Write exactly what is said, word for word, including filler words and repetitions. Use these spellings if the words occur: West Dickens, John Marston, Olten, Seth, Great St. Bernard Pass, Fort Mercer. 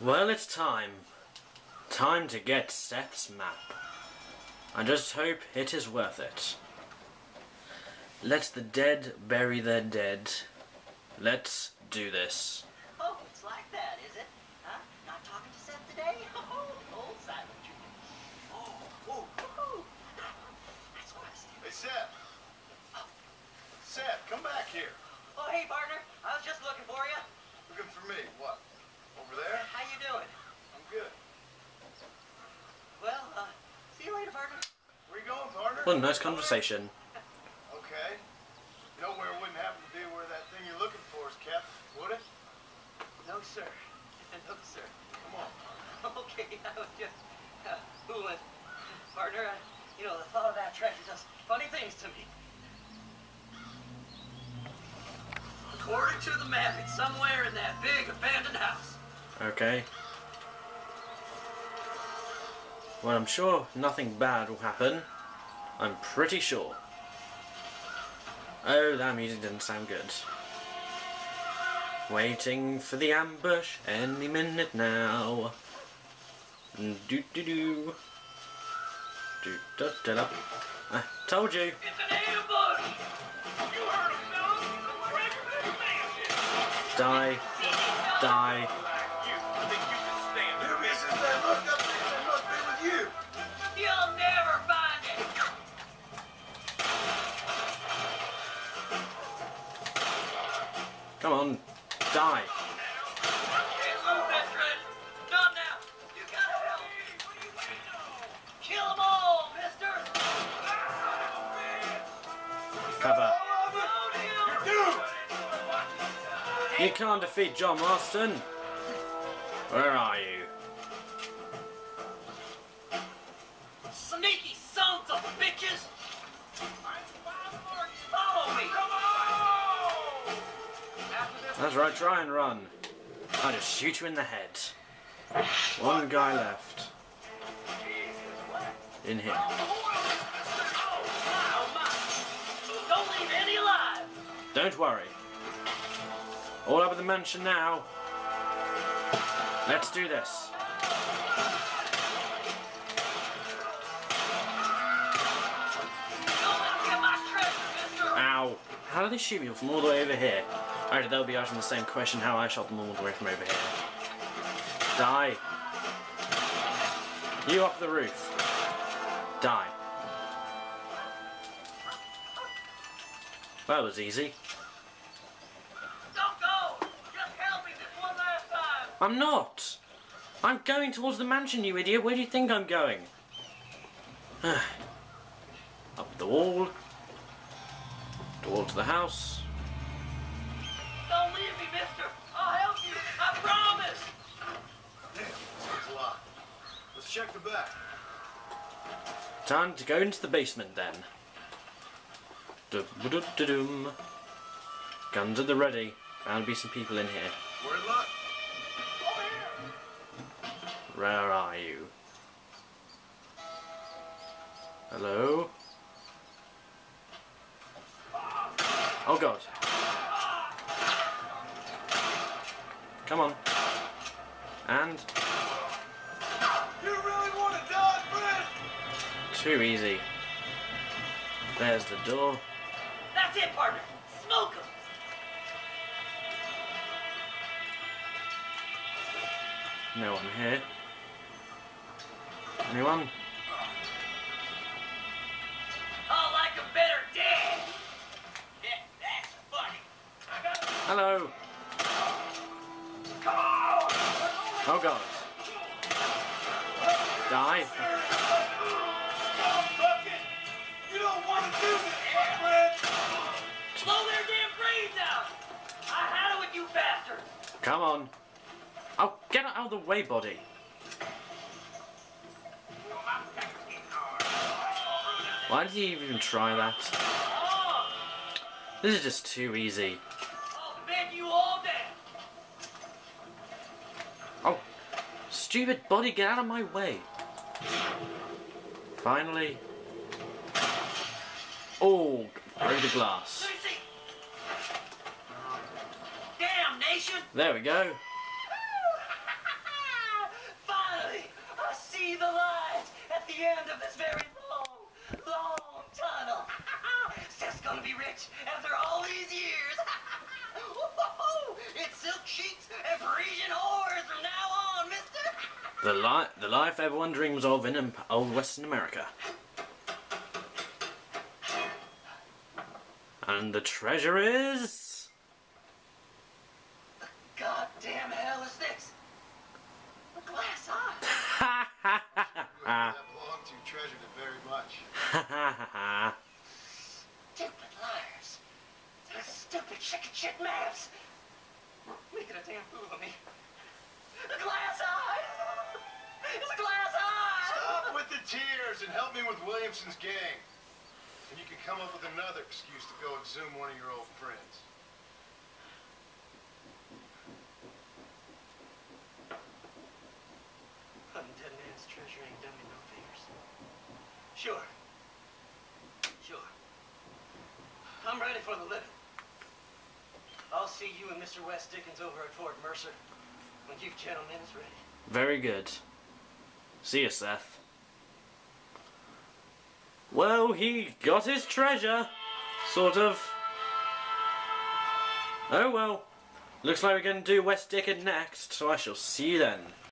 Well, it's time. Time to get Seth's map. I just hope it is worth it. Let the dead bury their dead. Let's do this. Oh, it's like that, is it? Huh? Not talking to Seth today? Oh, old silent treatment. Oh, whoa, whoa. That's what I see. Hey, Seth. Oh. Seth, come back here. Oh, hey, partner. I was just looking for you. Looking for me? What? Over there? How you doing? I'm good. Well, uh, see you later, partner. Where you going, partner? What a nice conversation. Okay. Nowhere wouldn't happen to be where that thing you're looking for is kept, would it? No, sir. No, sir. Come on. Okay, I was just uh, fooling. Partner, I, you know, the thought of that treasure does funny things to me. According to the map, it's somewhere in that big abandoned house. Okay. Well, I'm sure nothing bad will happen. I'm pretty sure. Oh, that music didn't sound good. Waiting for the ambush any minute now. Do-do-do. Do-da-da-da. I told you. It's an ambush! You heard him, Phil? Die. Die. You missus, they looked up things that must be with you. You'll never find it. Come on. Die. Cover. You can't defeat John Marston. Where are you? Sneaky sons of bitches! Follow me! That's right, try and run. I'll just shoot you in the head. One guy left. In him. Don't worry. All over the mansion now. Let's do this. Ow. How do they shoot you from all the way over here? Alright, they'll be asking the same question how I shot them all the way from over here. Die. You up the roof. Die. That was easy. Don't go! Just help me this one last time! I'm not! I'm going towards the mansion, you idiot! Where do you think I'm going? Up the wall. Towards the house. Don't leave me, mister! I'll help you! I promise! Damn, that's a lot. Let's check the back. Time to go into the basement then. Do-do-do-do-doom. Guns at the ready. There'll be some people in here. We're in luck. Where are you? Hello? Oh god. Come on. And you really want to die, friend? Too easy. There's the door. That's it, partner. Smoke him. No one here. Anyone? Oh, like a better dad. Yeah, that's funny. Hello. Come on. Oh god. Die. You don't want to do this, blow their damn brains out! I had it with you bastards! Come on. I'll get out of the way, buddy. Why did he even try that? This is just too easy. Oh, stupid body, get out of my way. Finally. Oh, through the glass. Damn nation! There we go. the end of this very long, long tunnel. Seth's gonna be rich after all these years. It's silk sheets and Parisian whores from now on, mister. The, li the life everyone dreams of in old Western America. And the treasure is... the goddamn hell is this? The glass eye. Ha ha ha ha. That belonged to you, treasured it very much. Ha ha ha ha. Stupid liars. Those stupid chicken shit maps. Making a damn fool of me. The glass eye. It's a glass eye. Stop with the tears and help me with Williamson's gang. And you can come up with another excuse to go exhume one of your old friends. A dead man's treasure ain't done me no favors. Sure. Sure. I'm ready for the living. I'll see you and Mister West Dickens over at Fort Mercer when you gentlemen's ready. Very good. See you, Seth. Well, he got his treasure, sort of. Oh well, looks like we're going to do West Dickens next, so I shall see you then.